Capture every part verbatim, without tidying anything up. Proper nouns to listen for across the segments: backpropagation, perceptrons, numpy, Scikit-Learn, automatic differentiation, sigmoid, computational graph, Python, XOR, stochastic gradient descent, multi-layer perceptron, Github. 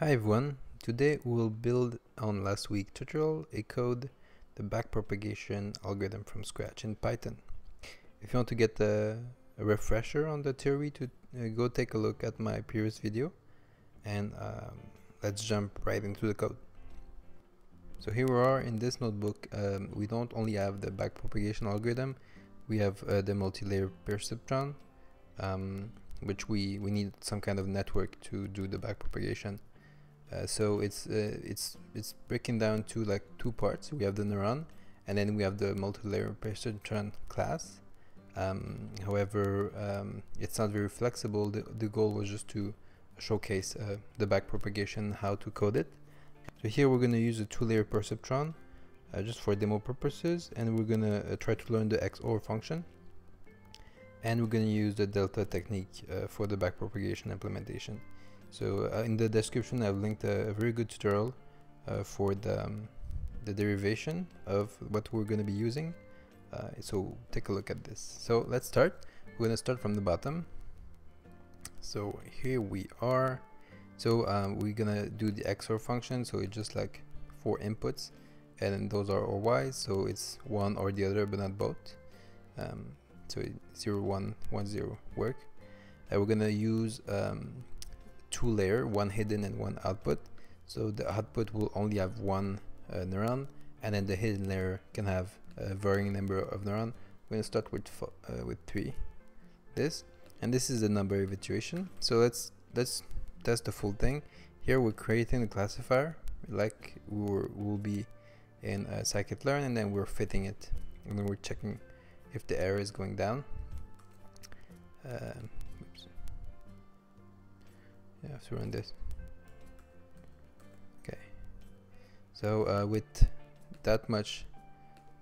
Hi everyone, today we will build on last week's tutorial a code, the backpropagation algorithm from scratch in Python. If you want to get a, a refresher on the theory, to uh, go take a look at my previous video and um, let's jump right into the code. So here we are in this notebook. Um, we don't only have the backpropagation algorithm, we have uh, the multi-layer perceptron, um, which we, we need some kind of network to do the backpropagation. Uh, so it's uh, it's it's breaking down to like two parts. We have the neuron, and then we have the multi-layer perceptron class. Um, however, um, it's not very flexible. The, the goal was just to showcase uh, the backpropagation, how to code it. So here we're going to use a two-layer perceptron uh, just for demo purposes, and we're going to uh, try to learn the X O R function, and we're going to use the delta technique uh, for the backpropagation implementation. So uh, in the description I've linked a, a very good tutorial uh, for the, um, the derivation of what we're going to be using, uh, so take a look at this. So let's start. We're going to start from the bottom. So here we are. So um, we're going to do the X O R function, so it's just like four inputs and those are all Y's, so it's one or the other but not both. Um, so zero, one, one, zero work. And we're going to use um, two layer, one hidden and one output, so the output will only have one uh, neuron, and then the hidden layer can have a varying number of neuron. We're going to start with uh, with three, this, and this is the number of iteration. So let's let's test the full thing. Here we're creating the classifier like we were, will be in uh, Scikit-Learn, and then we're fitting it and then we're checking if the error is going down. Uh, I have to run this. Okay, so uh, with that much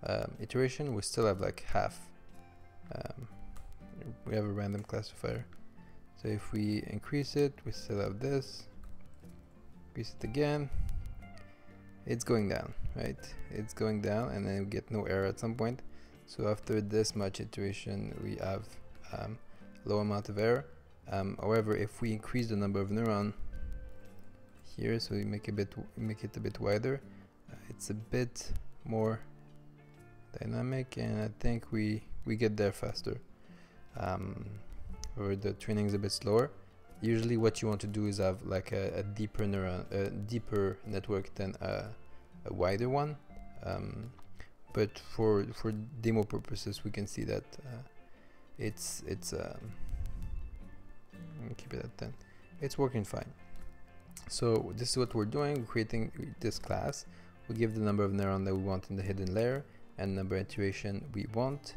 um, iteration we still have like half. Um, we have a random classifier, so if we increase it we still have this. Increase it again, it's going down, right? It's going down, and then we get no error at some point. So after this much iteration we have um, low amount of error. Um, however, if we increase the number of neuron here, so we make a bit, make it a bit wider, uh, it's a bit more dynamic, and I think we we get there faster. Um, or the training is a bit slower. Usually, what you want to do is have like a, a deeper neuron, a deeper network than a, a wider one. Um, but for for demo purposes, we can see that uh, it's it's. Um, keep it at ten. It's working fine. So this is what we're doing. We're creating this class. We give the number of neuron that we want in the hidden layer and number iteration we want,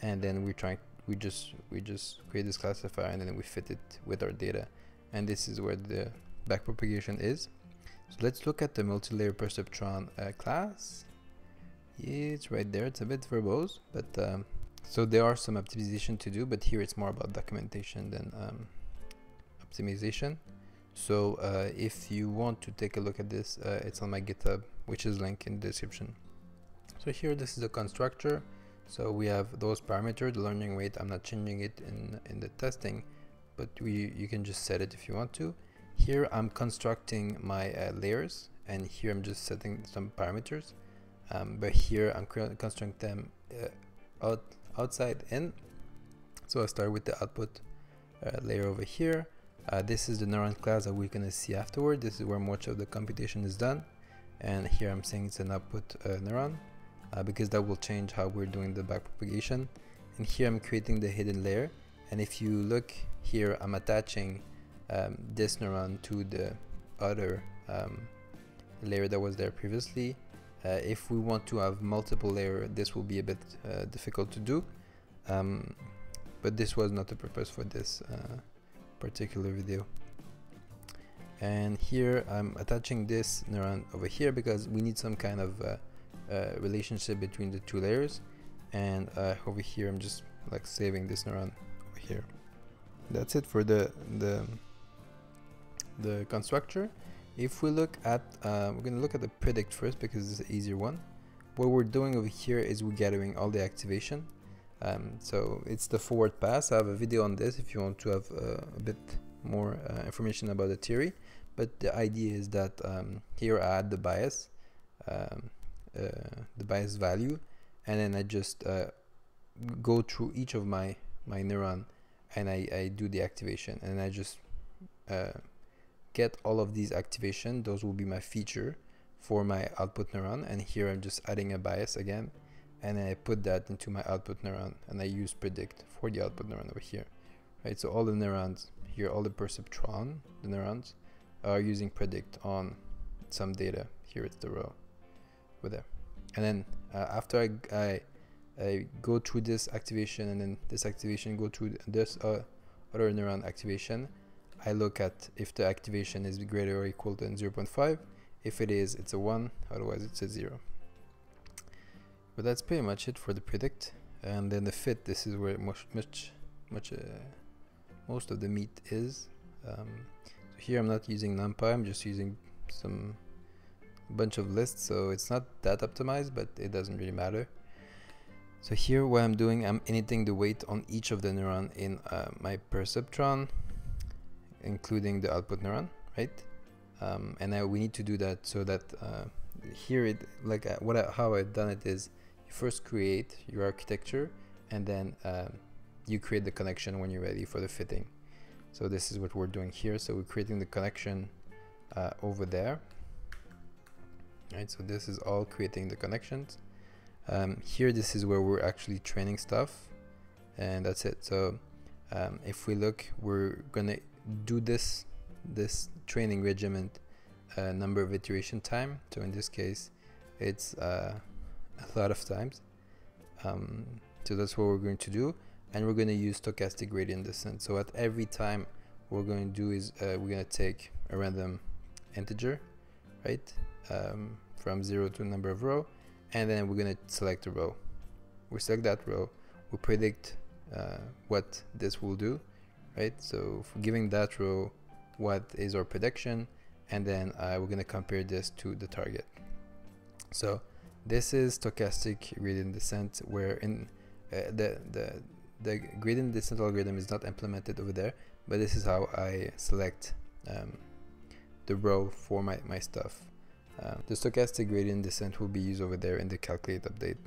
and then we try we just we just create this classifier and then we fit it with our data, and this is where the backpropagation is. So let's look at the multi-layer perceptron uh, class. Yeah, it's right there. It's a bit verbose, but um, so there are some optimization to do, but here it's more about documentation than um, optimization. So uh, if you want to take a look at this, uh, it's on my GitHub, which is linked in the description. So here this is the constructor. So we have those parameters, the learning rate. I'm not changing it in in the testing, but we you can just set it if you want to. Here I'm constructing my uh, layers, and here I'm just setting some parameters. Um, but here I'm constructing them uh, out outside in. So I start with the output uh, layer over here. Uh, this is the neuron class that we're going to see afterward. This is where much of the computation is done, and here I'm saying it's an output uh, neuron uh, because that will change how we're doing the backpropagation. And here I'm creating the hidden layer, and if you look here I'm attaching um, this neuron to the other um, layer that was there previously. Uh, if we want to have multiple layer, this will be a bit uh, difficult to do, um, but this was not the purpose for this uh, particular video. And here I'm attaching this neuron over here because we need some kind of uh, uh, relationship between the two layers, and uh, over here I'm just like saving this neuron over here. That's it for the the, the constructor. If we look at uh, we're gonna look at the predict first because it's an easier one. What we're doing over here is we're gathering all the activation. Um, so it's the forward pass. I have a video on this if you want to have uh, a bit more uh, information about the theory, but the idea is that um, here I add the bias, um, uh, the bias value, and then I just uh, go through each of my my neuron, and I, I do the activation, and I just uh, get all of these activation. Those will be my feature for my output neuron, and here I'm just adding a bias again, and I put that into my output neuron, and I use predict for the output neuron over here, right? So all the neurons here, all the perceptron, the neurons, are using predict on some data. Here it's the row over there. And then uh, after I, I I go through this activation, and then this activation, go through this uh, other neuron activation, I look at if the activation is greater or equal than zero point five. If it is, it's a one, otherwise it's a zero. But that's pretty much it for the predict. And then the fit, this is where much much much uh, most of the meat is. Um, so here I'm not using numpy, I'm just using some bunch of lists, so it's not that optimized, but it doesn't really matter. So here what I'm doing, I'm initting the weight on each of the neuron in uh, my perceptron, including the output neuron, right? Um, and now we need to do that so that uh, here it like uh, what I, how I've done it is you first create your architecture, and then uh, you create the connection when you're ready for the fitting. So this is what we're doing here. So we're creating the connection uh, over there, right? So this is all creating the connections. Um, here this is where we're actually training stuff, and that's it. So um, if we look, we're gonna do this this training regiment uh, number of iteration time. So in this case it's uh, a lot of times, um, so that's what we're going to do, and we're going to use stochastic gradient descent. So at every time what we're going to do is uh, we're going to take a random integer, right, um, from zero to number of row, and then we're going to select a row. We select that row, we predict uh, what this will do, right? So for giving that row what is our prediction, and then uh, we're going to compare this to the target. So this is stochastic gradient descent, where in uh, the, the the gradient descent algorithm is not implemented over there, but this is how I select um, the row for my, my stuff. Uh, the stochastic gradient descent will be used over there in the calculate update.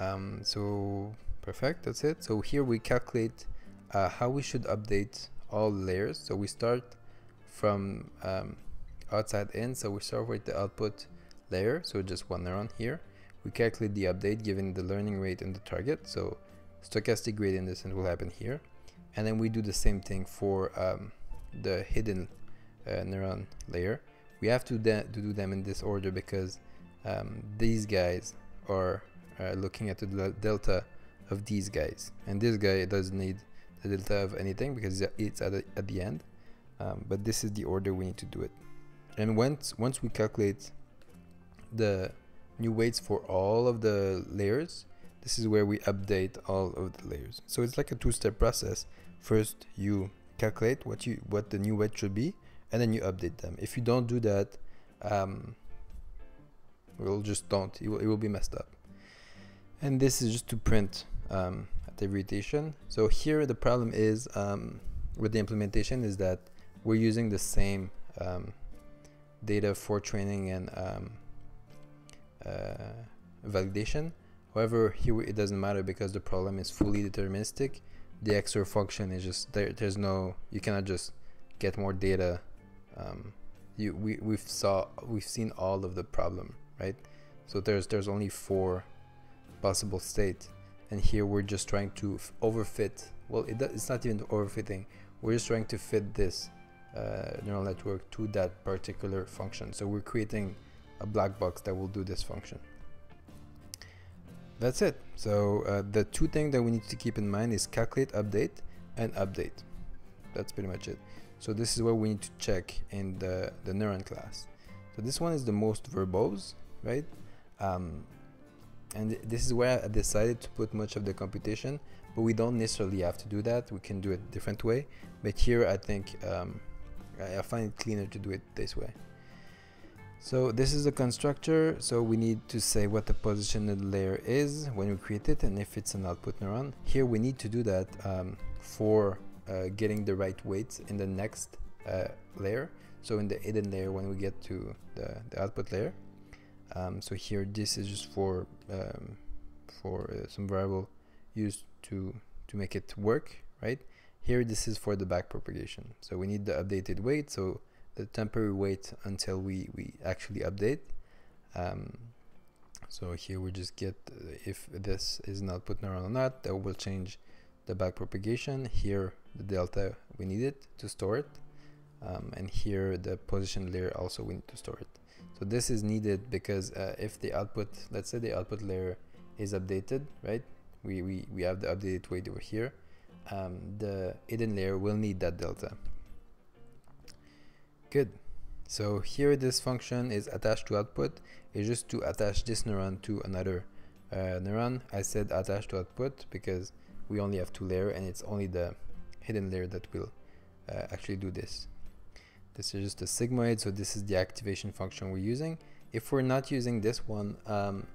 Um, so perfect, that's it. So here we calculate uh, how we should update all layers. So we start from um, outside in. So we start with the output layer, so just one neuron here. We calculate the update given the learning rate and the target, so stochastic gradient descent will happen here, and then we do the same thing for um, the hidden uh, neuron layer. We have to, to do them in this order because um, these guys are uh, looking at the delta of these guys, and this guy doesn't need the delta of anything because it's at the, at the end, um, but this is the order we need to do it. And once once we calculate the new weights for all of the layers, this is where we update all of the layers. So it's like a two-step process. First you calculate what you what the new weight should be, and then you update them. If you don't do that, um, we'll just don't it will, it will be messed up. And this is just to print um, at every iteration. So here the problem is um, with the implementation is that we're using the same um, data for training and um, Uh, validation. However, here it doesn't matter because the problem is fully deterministic. The X O R function is just there. There's no, you cannot just get more data. Um, you we we've saw we've seen all of the problem, right? So there's there's only four possible states, and here we're just trying to overfit. Well, it it's not even overfitting. We're just trying to fit this uh, neural network to that particular function. So we're creating a black box that will do this function. That's it. So uh, the two things that we need to keep in mind is calculate update and update. That's pretty much it. So this is what we need to check in the, the neuron class. So this one is the most verbose, right? Um, and th this is where I decided to put much of the computation, but we don't necessarily have to do that. We can do it a different way. But here I think um, I, I find it cleaner to do it this way. So this is the constructor, so we need to say what the position of the layer is when we create it, and if it's an output neuron. Here we need to do that um, for uh, getting the right weights in the next uh, layer. So in the hidden layer, when we get to the, the output layer, um, so here this is just for um, for uh, some variable used to to make it work, right? Here this is for the back propagation. So we need the updated weight, so the temporary weight until we we actually update. Um, so here we just get uh, if this is an output neuron or not, that will change the back propagation. Here the delta, we need it to store it, um, and here the position layer also we need to store it. So this is needed because uh, if the output, let's say the output layer is updated, right, we we, we have the updated weight over here, um, the hidden layer will need that delta. Good. So here this function is attached to output. It's just to attach this neuron to another uh, neuron. I said attached to output because we only have two layers, and it's only the hidden layer that will uh, actually do this. This is just a sigmoid, so this is the activation function we're using. If we're not using this one, um,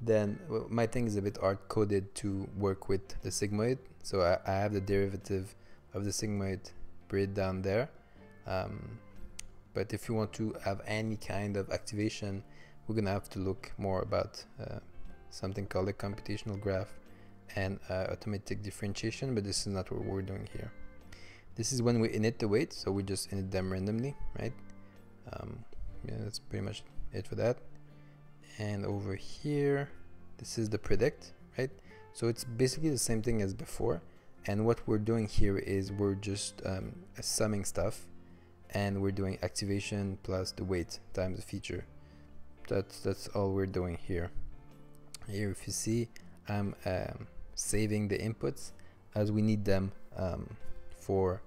then well, my thing is a bit hard coded to work with the sigmoid. So I, I have the derivative of the sigmoid buried down there. Um, but if you want to have any kind of activation, we're gonna have to look more about uh, something called a computational graph and uh, automatic differentiation, but this is not what we're doing here. This is when we init the weight, so we just init them randomly, right? Um, yeah, that's pretty much it for that. And over here, this is the predict, right? So it's basically the same thing as before, and what we're doing here is we're just um, summing stuff, and we're doing activation plus the weight times the feature. That's, that's all we're doing here. Here, if you see, I'm um, saving the inputs as we need them um, for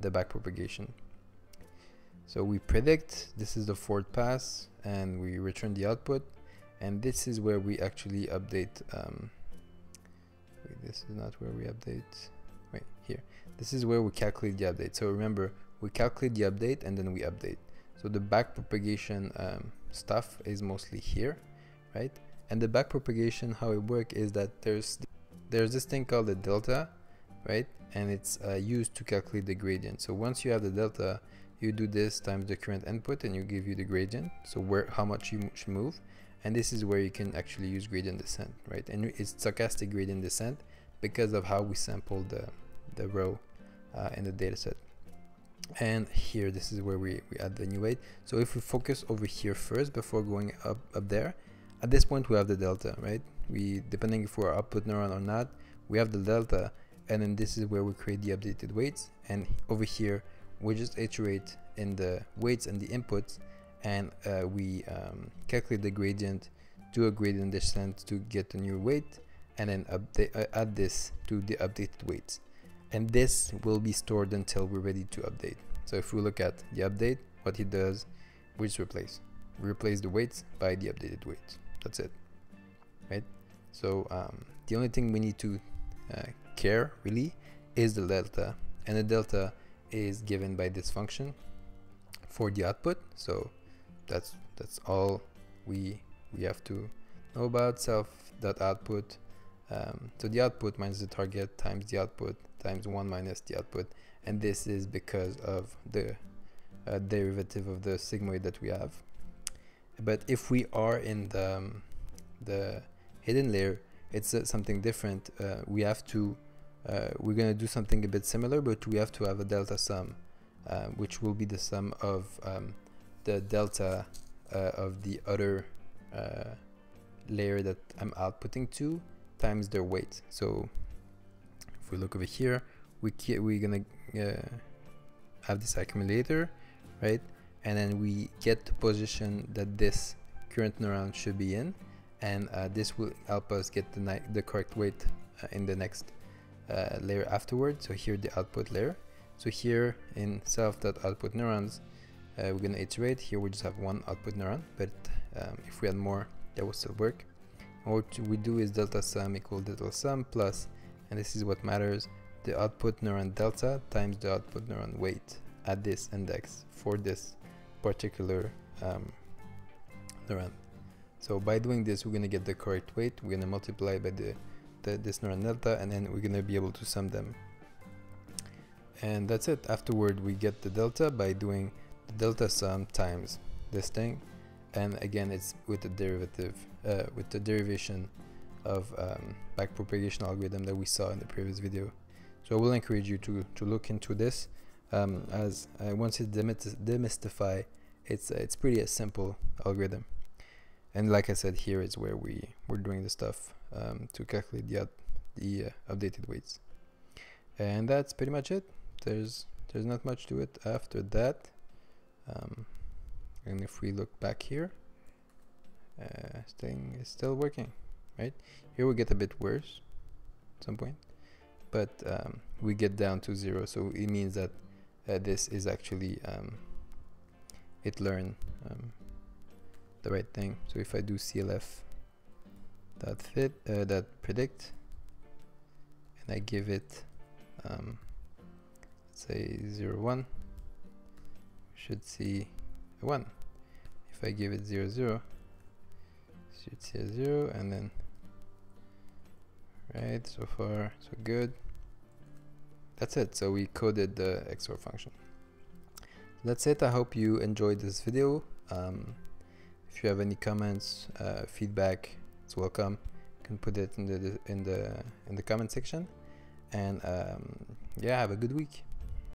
the backpropagation. So we predict, this is the fourth pass, and we return the output, and this is where we actually update. Um, wait, this is not where we update. Wait, here. This is where we calculate the update. So remember, we calculate the update and then we update. So the backpropagation um, stuff is mostly here, right? And the backpropagation, how it works is that there's there's this thing called the delta, right? And it's uh, used to calculate the gradient. So once you have the delta, you do this times the current input, and you give you the gradient. So where how much you should move, and this is where you can actually use gradient descent, right? And it's stochastic gradient descent because of how we sample the the row uh, in the dataset. And here, this is where we, we add the new weight. So if we focus over here first before going up up there. At this point, we have the delta, right? We, depending if we're output neuron or not, we have the delta, and then this is where we create the updated weights. And over here, we just iterate in the weights and the inputs, and uh, we um, calculate the gradient, do a gradient descent to get the new weight, and then update, uh, add this to the updated weights. And this will be stored until we're ready to update. So if we look at the update, what it does, we just replace. We replace the weights by the updated weights. That's it, right? So um, the only thing we need to uh, care really is the delta, and the delta is given by this function for the output. So that's that's all we we have to know about self.output. Um, so the output minus the target times the output times one minus the output, and this is because of the uh, derivative of the sigmoid that we have. But if we are in the, um, the hidden layer, it's uh, something different. Uh, we have to, uh, we're going to do something a bit similar, but we have to have a delta sum, uh, which will be the sum of um, the delta uh, of the other uh, layer that I'm outputting to times their weight. So if we look over here, we we're going to uh, have this accumulator, right? And then we get the position that this current neuron should be in, and uh, this will help us get the, the correct weight uh, in the next uh, layer afterward. So here the output layer. So here in self.output neurons, uh, we're going to iterate. Here we just have one output neuron, but um, if we had more, that would still work. And what we do is delta sum equal delta sum plus, and this is what matters, the output neuron delta times the output neuron weight at this index for this particular um, neuron. So by doing this, we're going to get the correct weight. We're going to multiply by the, the this neuron delta, and then we're going to be able to sum them. and that's it. Afterward we get the delta by doing the delta sum times this thing, and again it's with the derivative uh, with the derivation of um, backpropagation algorithm that we saw in the previous video. So I will encourage you to to look into this, um, as I want to demystify. It's uh, it's pretty a simple algorithm, and like I said, here is where we we're doing the stuff um, to calculate the the uh, updated weights, and that's pretty much it. There's there's not much to it after that, um, and if we look back here, uh, this thing is still working. Right here we get a bit worse at some point, but um, we get down to zero, so it means that uh, this is actually um, it learned um, the right thing. So if I do clf dot fit uh, dot predict and I give it um, let's say zero one, should see a one. If I give it zero zero, should see a zero, and then right, so far so good. That's it. So we coded the X O R function. That's it. I hope you enjoyed this video. Um, if you have any comments, uh, feedback, it's welcome. You can put it in the in the in the comment section. And um, yeah, have a good week.